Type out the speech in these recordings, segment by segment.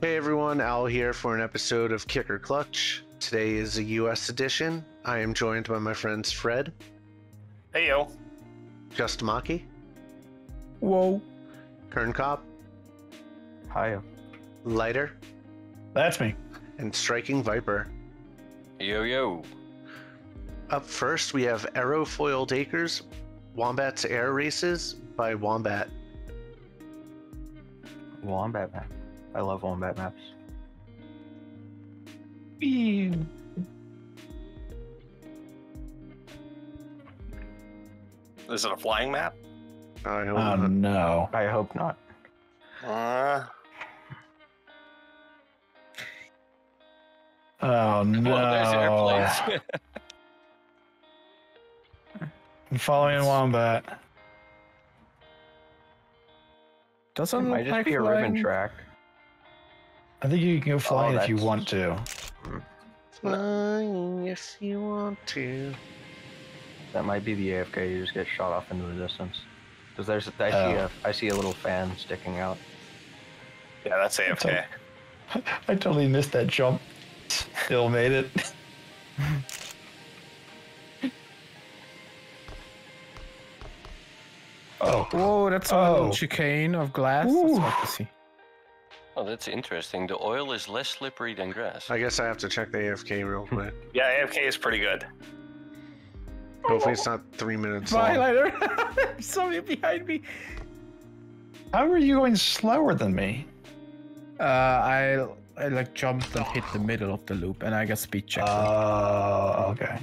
Hey everyone, Al here for an episode of Kicker Clutch. Today is a US edition. I am joined by my friends Fred. Hey yo. Justamaki. Whoa. Kernkob. Hiya. Lighter. That's me. And Striking Vyper. Yo yo. Up first we have Aerofoiled Acres, Wombat's Air Races by Wombat. Wombat map. I love Wombat maps. Ew. Is it a flying map? I hope not. No. I hope not. Oh no. Well, there's airplanes. I'm following Wombat. Doesn't it might just be flying? A ribbon track. I think you can go flying if you want to. Flying if you want to. That might be the AFK. You just get shot off into the distance. Because there's I see a little fan sticking out. Yeah, that's AFK. I totally missed that jump. Still made it. Oh. Whoa, that's a little chicane of glass. Ooh. That's what I see. Oh, that's interesting. The oil is less slippery than grass. I guess I have to check the AFK real quick. Yeah, AFK is pretty good. Hopefully it's not 3 minutes long. There's somebody behind me. How are you going slower than me? I like jumped and hit the middle of the loop, and I got speed checked. Oh, okay.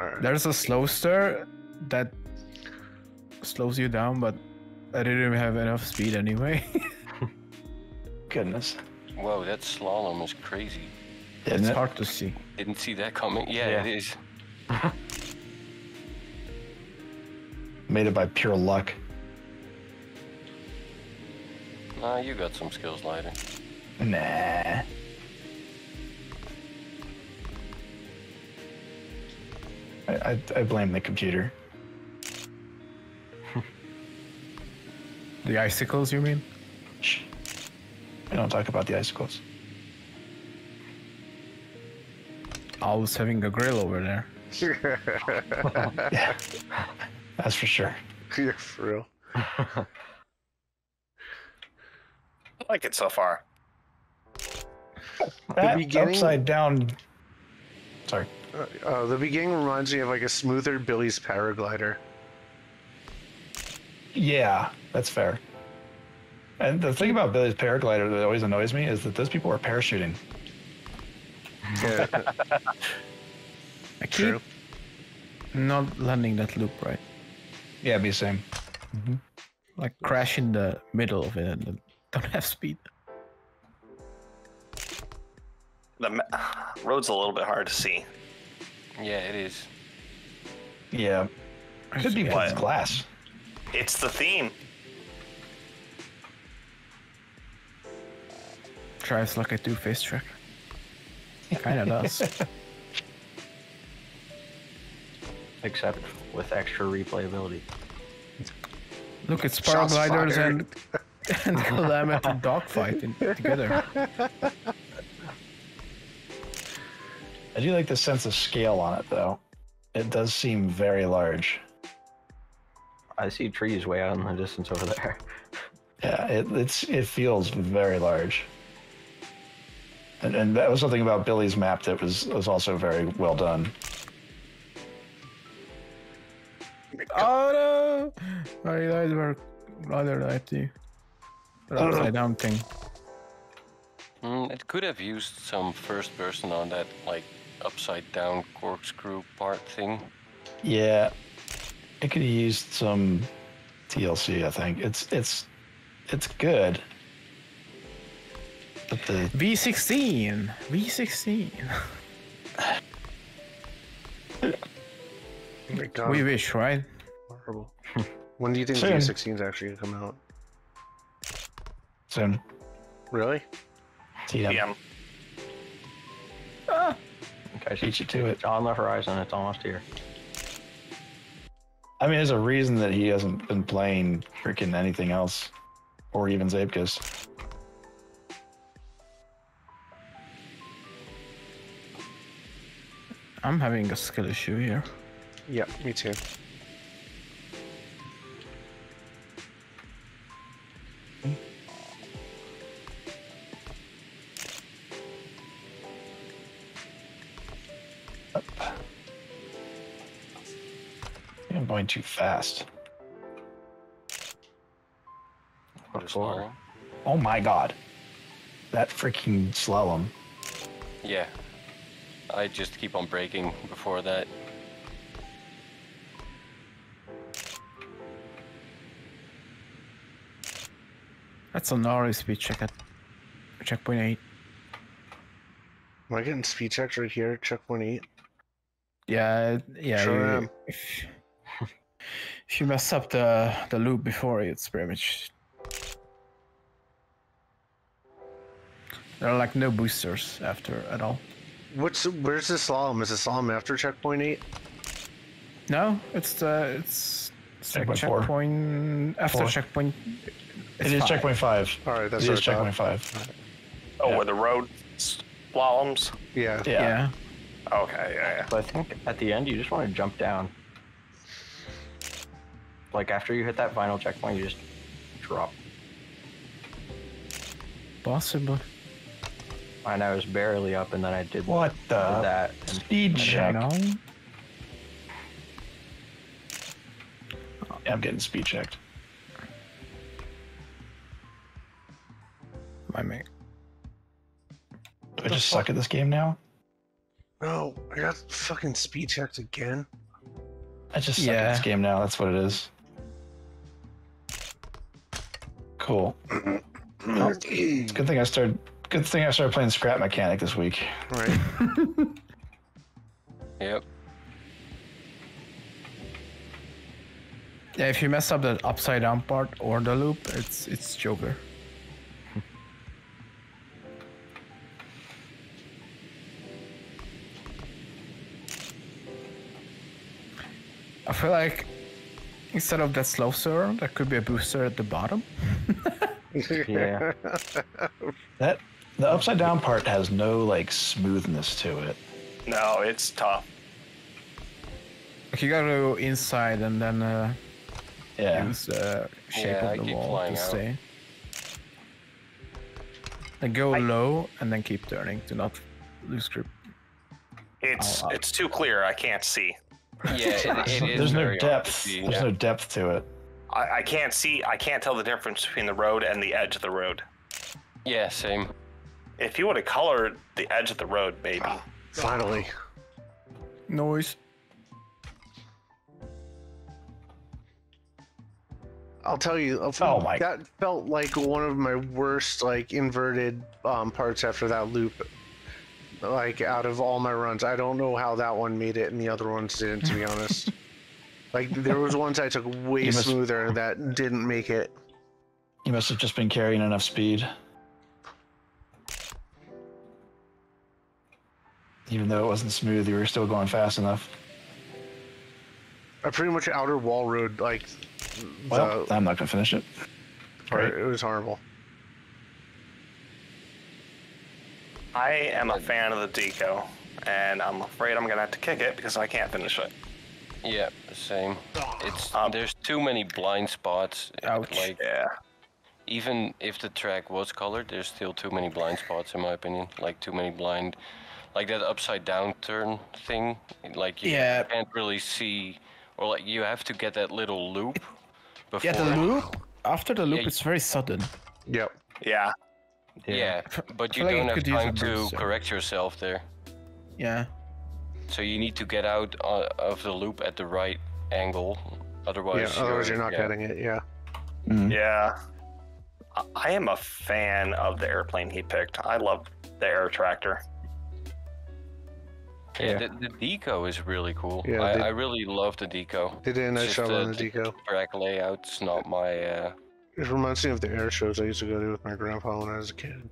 All right. There's a slow stir that slows you down, but I didn't even have enough speed anyway. Goodness. Whoa, that slalom is crazy. It's hard to see. Didn't see that coming. Yeah, it is. Made it by pure luck. Nah, you got some skills, Lighter. Nah. I blame the computer. The icicles, you mean? Shh. We don't talk about the icicles. I was having a grill over there. Yeah. That's for sure. You're for real. I like it so far. The beginning, upside down. Sorry. The beginning reminds me of like a smoother Billy's paraglider. Yeah, that's fair. And the thing about Billy's paraglider that always annoys me is that those people are parachuting. Yeah. True. Not landing that loop right. Yeah, be the same. Mm-hmm. Like crash in the middle of it and don't have speed. The road's a little bit hard to see. Yeah, it is. Yeah. Could be because it's glass. It's the theme. Drives like a two-faced truck. It kind of does. Except with extra replayability. Look, it's paragliders and Calamity dogfight together. I do like the sense of scale on it, though. It does seem very large. I see trees way out in the distance over there. Yeah, it feels very large. And that was something about Billy's map that was also very well done. Oh no! My lights were rather lighty. The upside down thing. It could have used some first person on that, like, upside down corkscrew part thing. Yeah. It could have used some TLC, I think. It's good. But the V16. God. We wish, right? Horrible. When do you think the V16 is actually gonna come out? Soon. Really? TM. Ah. Okay, beat you to it. On the horizon, it's almost here. I mean, there's a reason that he hasn't been playing freaking anything else, or even Zabkus. I'm having a skill issue here. Yeah, me too. I'm going too fast. What? Oh my god. That freaking slalom. Yeah. I just keep on braking before that. That's an RE speed check at checkpoint 8. Am I getting speed checks right here at checkpoint 8? Yeah, yeah. Sure you, if you mess up the loop before, it's pretty much... There are like no boosters after at all. Where's the slalom? Is the slalom after checkpoint 8? No, it's checkpoint 5. All right, that's checkpoint 5. Oh, yeah. Where the road slaloms? Yeah. Yeah. Yeah. Okay. Yeah, yeah. But I think at the end you just want to jump down. Like after you hit that final checkpoint, you just drop. Possible. Mine, I was barely up, and then I did what the that speed check. Yeah, I'm getting speed checked. My mate. Do I just suck at this game now? No, I got fucking speed checked again. I just suck at this game now. That's what it is. Cool. Oh, good thing I started. Good thing I started playing Scrap Mechanic this week. Right. Yep. Yeah, if you mess up the upside down part or the loop, it's Joker. I feel like instead of that slow server, there could be a booster at the bottom. Yeah. That. The upside down part has no like smoothness to it. No, it's tough. Like you gotta go inside and then use the shape of the wall to stay. Then go low and then keep turning to not lose grip. It's too clear. I can't see. Yeah, it is. There's no depth. There's no depth to it. I can't see. I can't tell the difference between the road and the edge of the road. Yeah, same. If you would have colored the edge of the road, baby. Oh, finally. Noise. I'll tell you, oh my. That felt like one of my worst like inverted parts after that loop. Like out of all my runs, I don't know how that one made it and the other ones didn't, to be honest. Like there was ones I took way smoother that didn't make it. You must have just been carrying enough speed. Even though it wasn't smooth, you were still going fast enough. I pretty much outer wall road, like... Well, I'm not going to finish it. Right. It was horrible. I am a fan of the deco, and I'm afraid I'm going to have to kick it because I can't finish it. Yeah, same. It's there's too many blind spots. Ouch. Like, yeah. Even if the track was colored, there's still too many blind spots in my opinion. Like too many blind, like that upside down turn thing. Like you can't really see, or like you have to get that little loop. Before. Yeah, the loop. After the loop, it's very sudden. Yep. Yeah. Yeah. But you don't have time to correct yourself there. Yeah. So you need to get out of the loop at the right angle, otherwise. Yeah, otherwise you're not getting it. Yeah. Mm-hmm. Yeah. I am a fan of the airplane he picked. I love the air tractor. Yeah, the deco is really cool. Yeah, I really love the deco. They did a nice job on the deco. Track layout's not my. It reminds me of the air shows I used to go to with my grandpa when I was a kid.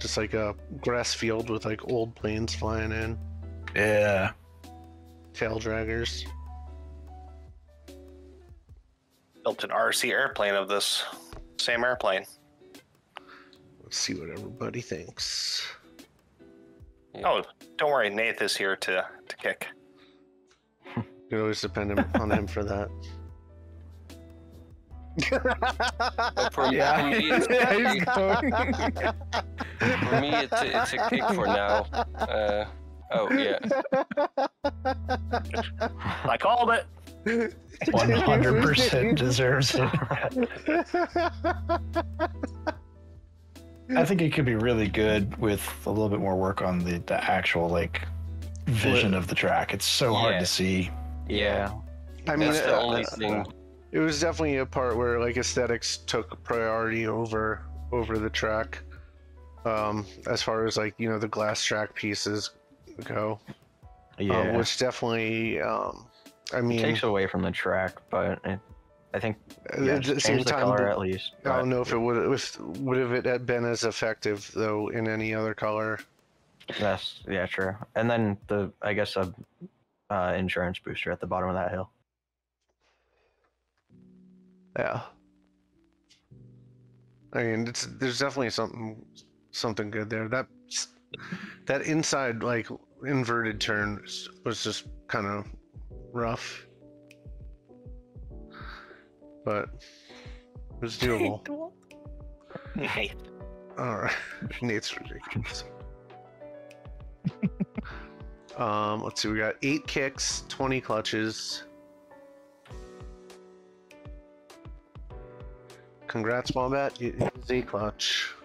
Just like a grass field with like old planes flying in. Yeah. Tail draggers. Built an RC airplane of this same airplane. Let's see what everybody thinks. Yeah. Oh, Don't worry, Nath is here to kick. You always depend on him for that. For me, it's a kick for now. Oh yeah, I called it. 100% deserves it. I think it could be really good with a little bit more work on the actual like vision of the track. It's so hard to see. Yeah, I mean, that's the only thing. It was definitely a part where like aesthetics took priority over the track, as far as like, you know, the glass track pieces go. Yeah, which definitely, I mean, it takes away from the track, but I think at the same time, color at least. I don't know if it would have been as effective though in any other color. That's true. And then the I guess insurance booster at the bottom of that hill. Yeah, I mean, there's definitely something good there. That inside like inverted turn was just kind of rough, but it was doable. Nate. All right, Nate's ridiculous. Let's see. We got 8 kicks, 20 clutches. Congrats, Wombat. It is a clutch.